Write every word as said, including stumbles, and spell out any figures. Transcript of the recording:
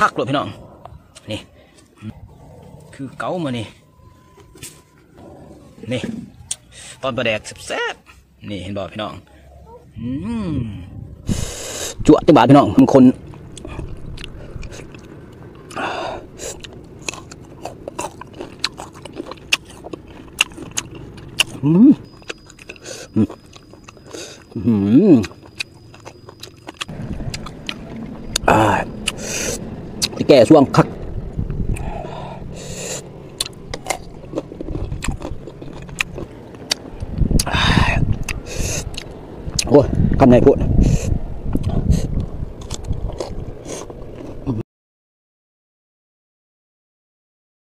คักเลยพี่น้องนี่คือเก๋ามานี่นี่ตอนปลาแดกแซ่บๆนี่เห็นบ่พี่น้องอืมจั่วจังบาดพี่น้องมันคนอืมอืมอ่าแก่ช่วงคักโอ้ยคำไหนกู